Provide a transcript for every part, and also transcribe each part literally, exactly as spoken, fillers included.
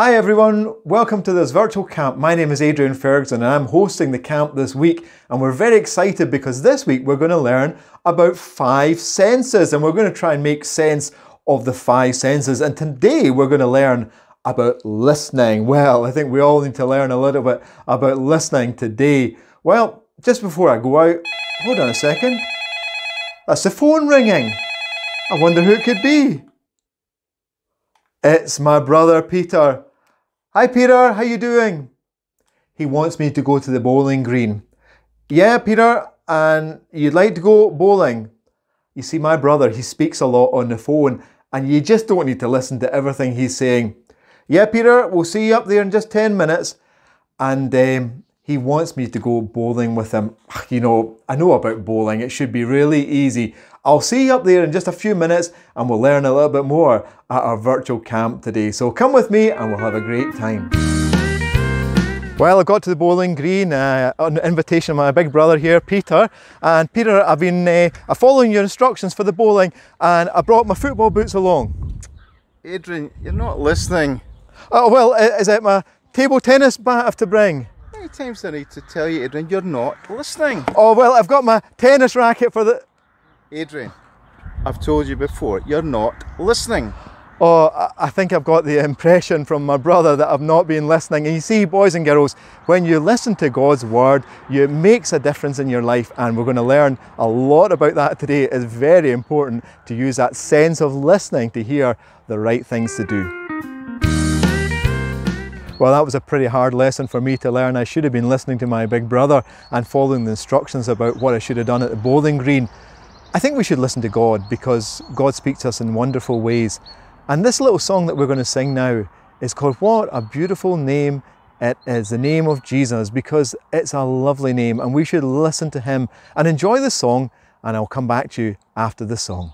Hi everyone, welcome to this virtual camp. My name is Adrian Ferguson and I'm hosting the camp this week, and we're very excited because this week we're going to learn about five senses, and we're going to try and make sense of the five senses. And today we're going to learn about listening. Well, I think we all need to learn a little bit about listening today. Well, just before I go out, hold on a second. That's the phone ringing. I wonder who it could be. It's my brother Peter. Hi Peter, how you doing? He wants me to go to the bowling green. Yeah Peter, and you'd like to go bowling? You see, my brother, he speaks a lot on the phone and you just don't need to listen to everything he's saying. Yeah Peter, we'll see you up there in just ten minutes. And um, he wants me to go bowling with him. You know, I know about bowling, it should be really easy. I'll see you up there in just a few minutes and we'll learn a little bit more at our virtual camp today. So come with me and we'll have a great time. Well, I got to the bowling green uh, on the invitation of my big brother here, Peter. And Peter, I've been uh, following your instructions for the bowling and I brought my football boots along. Adrian, you're not listening. Oh, well, is it my table tennis bat I have to bring? How many times do I need to tell you, Adrian, you're not listening? Oh, well, I've got my tennis racket for the... Adrian, I've told you before, you're not listening. Oh, I think I've got the impression from my brother that I've not been listening. And you see, boys and girls, when you listen to God's word, it makes a difference in your life. And we're going to learn a lot about that today. It's very important to use that sense of listening to hear the right things to do. Well, that was a pretty hard lesson for me to learn. I should have been listening to my big brother and following the instructions about what I should have done at the bowling green. I think we should listen to God because God speaks to us in wonderful ways. And this little song that we're going to sing now is called What a Beautiful Name It Is, the name of Jesus, because it's a lovely name and we should listen to him and enjoy the song, and I'll come back to you after the song.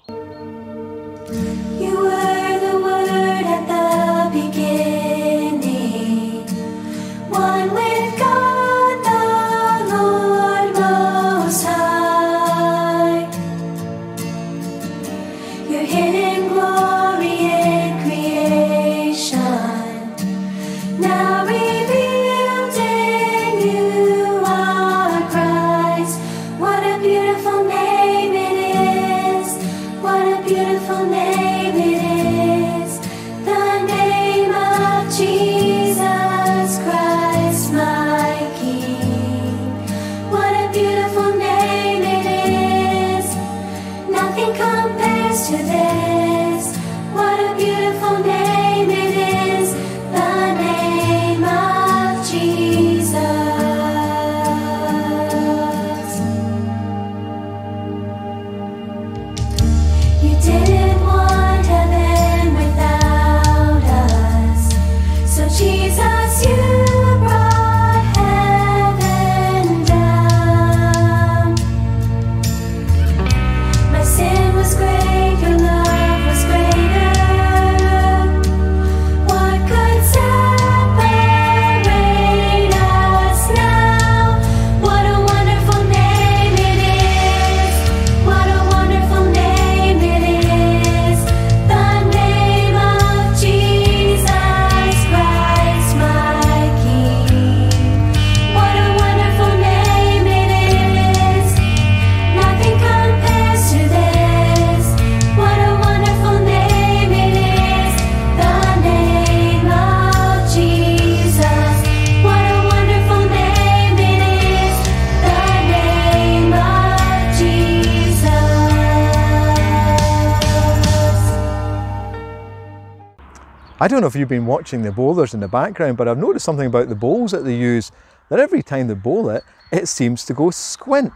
I don't know if you've been watching the bowlers in the background, but I've noticed something about the bowls that they use, that every time they bowl it, it seems to go squint.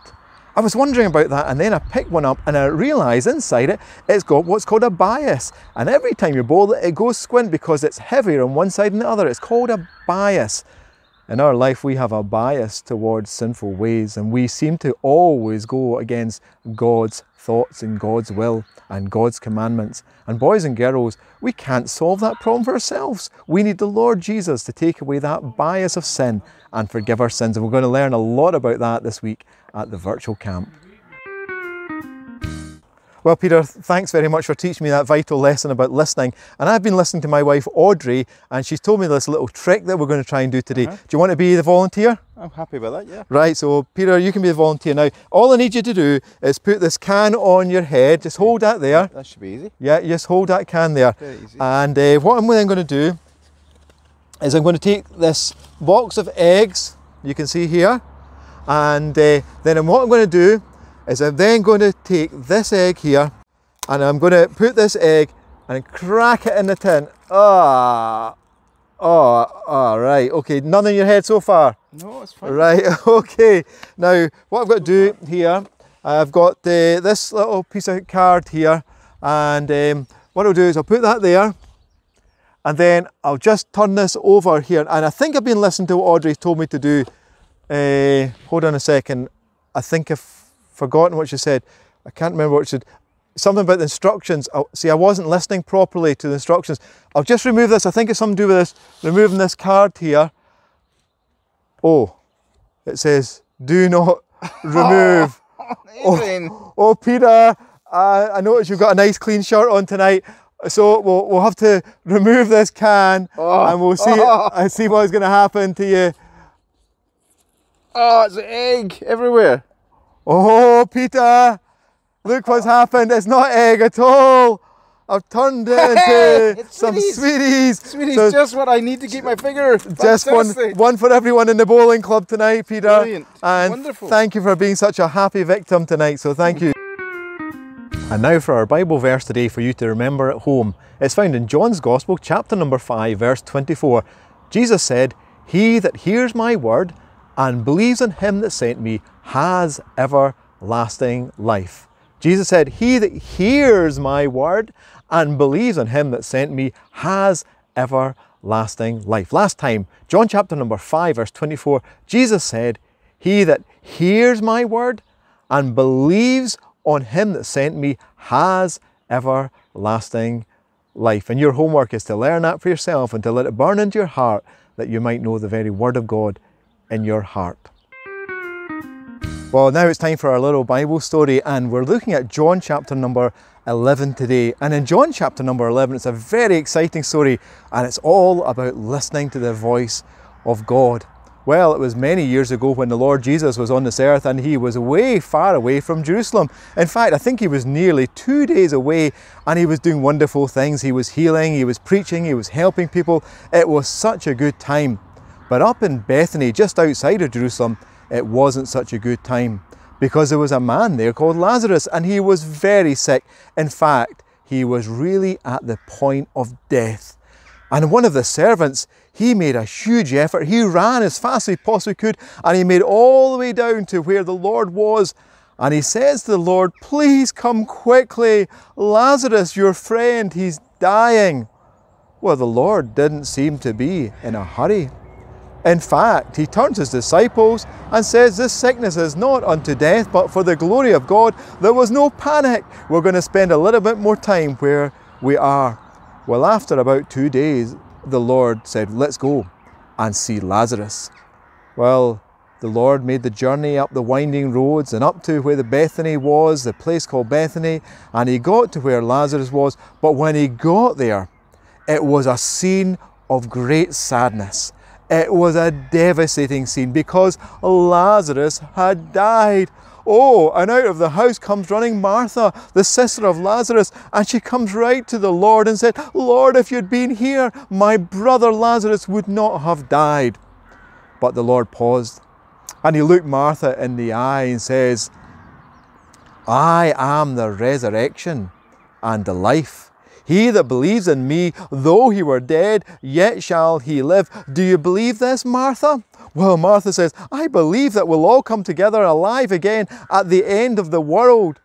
I was wondering about that, and then I picked one up and I realised inside it, it's got what's called a bias. And every time you bowl it, it goes squint because it's heavier on one side than the other. It's called a bias. In our life, we have a bias towards sinful ways, and we seem to always go against God's thoughts and God's will and God's commandments. And boys and girls, we can't solve that problem for ourselves. We need the Lord Jesus to take away that bias of sin and forgive our sins. And we're going to learn a lot about that this week at the virtual camp. Well, Peter, thanks very much for teaching me that vital lesson about listening. And I've been listening to my wife, Audrey, and she's told me this little trick that we're going to try and do today. Uh-huh. Do you want to be the volunteer? I'm happy about that, yeah. Right, so Peter, you can be the volunteer now. All I need you to do is put this can on your head. Just hold that there. That should be easy. Yeah, just hold that can there. Very easy. And uh, what I'm then going to do is I'm going to take this box of eggs, you can see here, and uh, then what I'm going to do is I'm then going to take this egg here and I'm going to put this egg and crack it in the tin. Ah, oh, oh, right, okay, none in your head so far? No, it's fine. Right, okay. Now, what I've got to do here, I've got uh, this little piece of card here, and um, what I'll do is I'll put that there, and then I'll just turn this over here, and I think I've been listening to what Audrey told me to do. Uh, hold on a second, I think I've forgotten what she said. I can't remember what she said. Something about the instructions. Oh, see, I wasn't listening properly to the instructions. I'll just remove this. I think it's something to do with this, removing this card here. Oh, it says, do not remove. Oh, oh, Peter, I, I noticed you've got a nice clean shirt on tonight. So we'll, we'll have to remove this can, oh, and we'll see, oh, and see what's going to happen to you. Oh, it's an egg everywhere. Oh, Peter, look what's happened. It's not egg at all. I've turned it into some sweeties. Sweeties, so just what I need to keep my finger. Just one, one for everyone in the bowling club tonight, Peter. Brilliant. And wonderful. Thank you for being such a happy victim tonight, so thank you. And now for our Bible verse today for you to remember at home. It's found in John's Gospel, chapter number five, verse twenty-four. Jesus said, "He that hears my word and believes in him that sent me has everlasting life." Jesus said, "He that hears my word and believes in him that sent me has everlasting life." Last time, John chapter number five, verse twenty-four, Jesus said, "He that hears my word and believes on him that sent me has everlasting life." And your homework is to learn that for yourself and to let it burn into your heart, that you might know the very word of God in your heart. Well, now it's time for our little Bible story, and we're looking at John chapter number eleven today. And in John chapter number eleven, it's a very exciting story, and it's all about listening to the voice of God. Well, it was many years ago when the Lord Jesus was on this earth, and he was way far away from Jerusalem. In fact, I think he was nearly two days away, and he was doing wonderful things. He was healing, he was preaching, he was helping people. It was such a good time. But up in Bethany, just outside of Jerusalem, it wasn't such a good time, because there was a man there called Lazarus, and he was very sick. In fact, he was really at the point of death. And one of the servants, he made a huge effort. He ran as fast as he possibly could, and he made all the way down to where the Lord was. And he says to the Lord, "Please come quickly. Lazarus, your friend, he's dying." Well, the Lord didn't seem to be in a hurry. In fact, he turns to his disciples and says, "This sickness is not unto death, but for the glory of God." There was no panic. We're going to spend a little bit more time where we are. Well, after about two days, the Lord said, "Let's go and see Lazarus." Well, the Lord made the journey up the winding roads and up to where the Bethany was, the place called Bethany, and he got to where Lazarus was. But when he got there, it was a scene of great sadness. It was a devastating scene, because Lazarus had died. Oh, and out of the house comes running Martha, the sister of Lazarus, and she comes right to the Lord and said, "Lord, if you'd been here, my brother Lazarus would not have died." But the Lord paused, and he looked Martha in the eye and says, "I am the resurrection and the life. He that believes in me, though he were dead, yet shall he live. Do you believe this, Martha?" Well, Martha says, "I believe that we'll all come together alive again at the end of the world."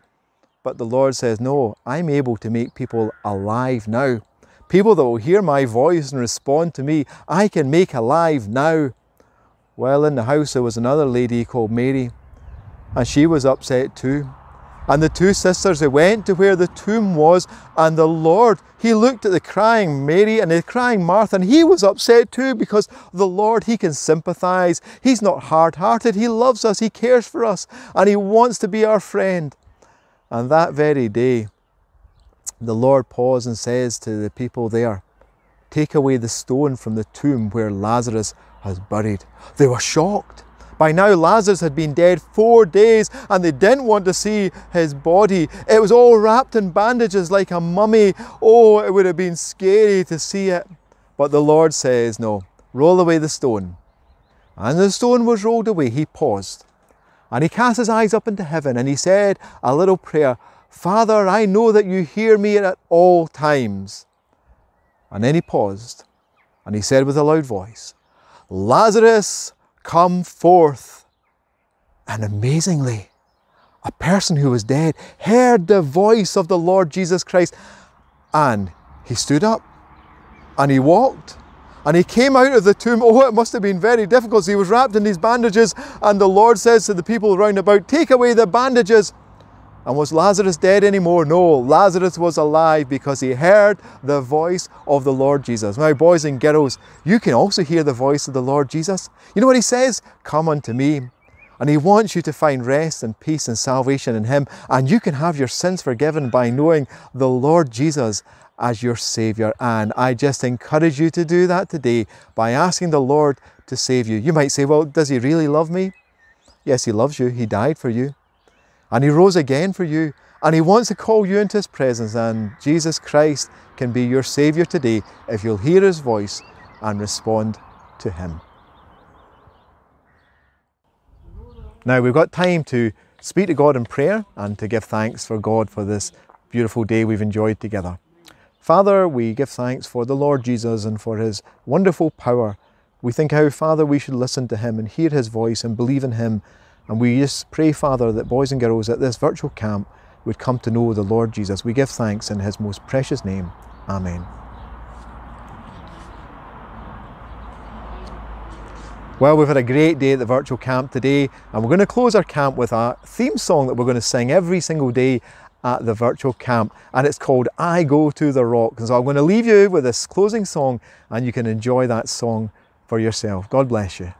But the Lord says, "No, I'm able to make people alive now. People that will hear my voice and respond to me, I can make alive now." Well, in the house there was another lady called Mary, and she was upset too. And the two sisters, they went to where the tomb was, and the Lord, he looked at the crying Mary and the crying Martha, and he was upset too, because the Lord, he can sympathize. He's not hard-hearted. He loves us. He cares for us, and he wants to be our friend. And that very day, the Lord paused and says to the people there, "Take away the stone from the tomb where Lazarus was buried." They were shocked. By now Lazarus had been dead four days and they didn't want to see his body. It was all wrapped in bandages like a mummy. Oh, it would have been scary to see it. But the Lord says, "No, roll away the stone." And the stone was rolled away. He paused and he cast his eyes up into heaven and he said a little prayer, "Father, I know that you hear me at all times." And then he paused and he said with a loud voice, "Lazarus, come forth." And amazingly, a person who was dead heard the voice of the Lord Jesus Christ, and he stood up and he walked and he came out of the tomb. Oh, it must have been very difficult. He was wrapped in these bandages, and the Lord says to the people round about, "Take away the bandages." And was Lazarus dead anymore? No, Lazarus was alive because he heard the voice of the Lord Jesus. Now, boys and girls, you can also hear the voice of the Lord Jesus. You know what he says? "Come unto me." And he wants you to find rest and peace and salvation in him. And you can have your sins forgiven by knowing the Lord Jesus as your Saviour. And I just encourage you to do that today by asking the Lord to save you. You might say, "Well, does he really love me?" Yes, he loves you. He died for you. And he rose again for you, and he wants to call you into his presence, and Jesus Christ can be your Saviour today if you'll hear his voice and respond to him. Now we've got time to speak to God in prayer and to give thanks for God for this beautiful day we've enjoyed together. Father, we give thanks for the Lord Jesus and for his wonderful power. We think how, Father, we should listen to him and hear his voice and believe in him. And we just pray, Father, that boys and girls at this virtual camp would come to know the Lord Jesus. We give thanks in his most precious name. Amen. Well, we've had a great day at the virtual camp today, and we're going to close our camp with a theme song that we're going to sing every single day at the virtual camp, and it's called "I Go to the Rock." And so I'm going to leave you with this closing song, and you can enjoy that song for yourself. God bless you.